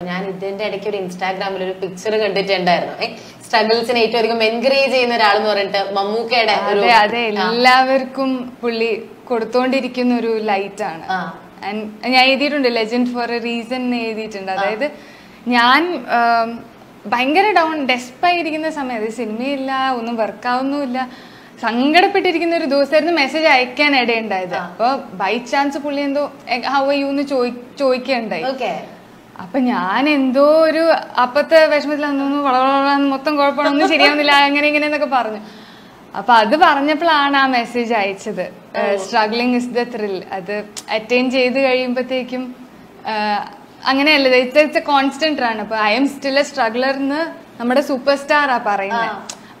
I did Instagram picture of the struggles in it or encourage in the Radmorant, Mamuka, Lavercum Pulli, Kurton Dirikin Ru Lightan. And I did a legend for a reason. Yan Banger down despite in the summer, Sinmilla, Unubarkaunula, Sangapitikin, those are the message I can add either. By chance, Pulindo, how are you in the Choiki and die? Okay. I am going to go to the house. I am going to go to the house. Struggling is the thrill. It's a constant run. I am still a struggler. I am a superstar. They're all like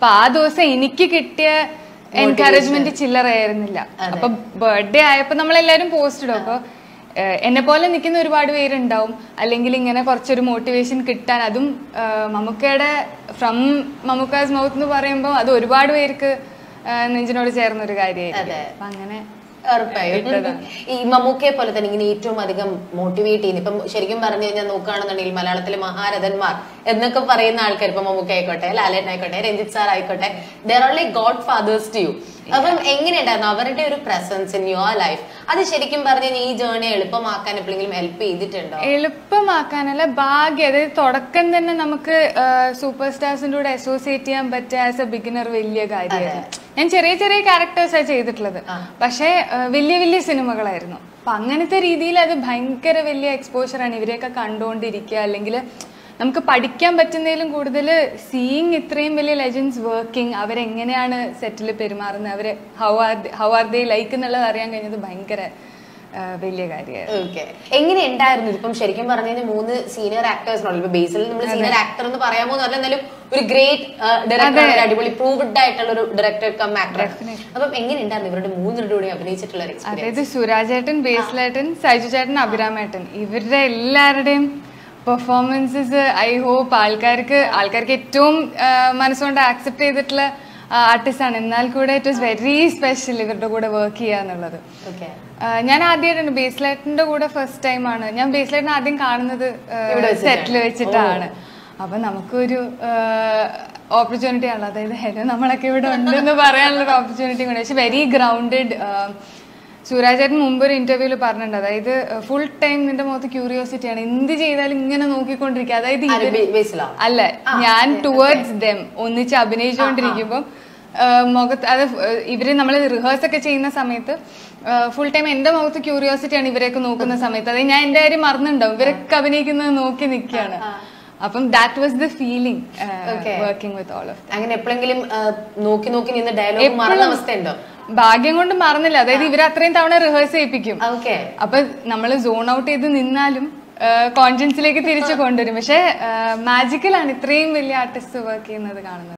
godfathers to you. Have a presence in your life. That's why you have this journey. You have but as a beginner, seeing legends working, how are they like in the banker? Okay. Senior actors, senior actor, great director, proved director, come actor. Suraj performances, I hope it was very special work here. Okay. I first time opportunity. Very grounded. Suraj at Mumbai interview full time curiosity and towards them. Only full time curiosity and that was the feeling working with all of them. And the dialogue rehearse. Magical and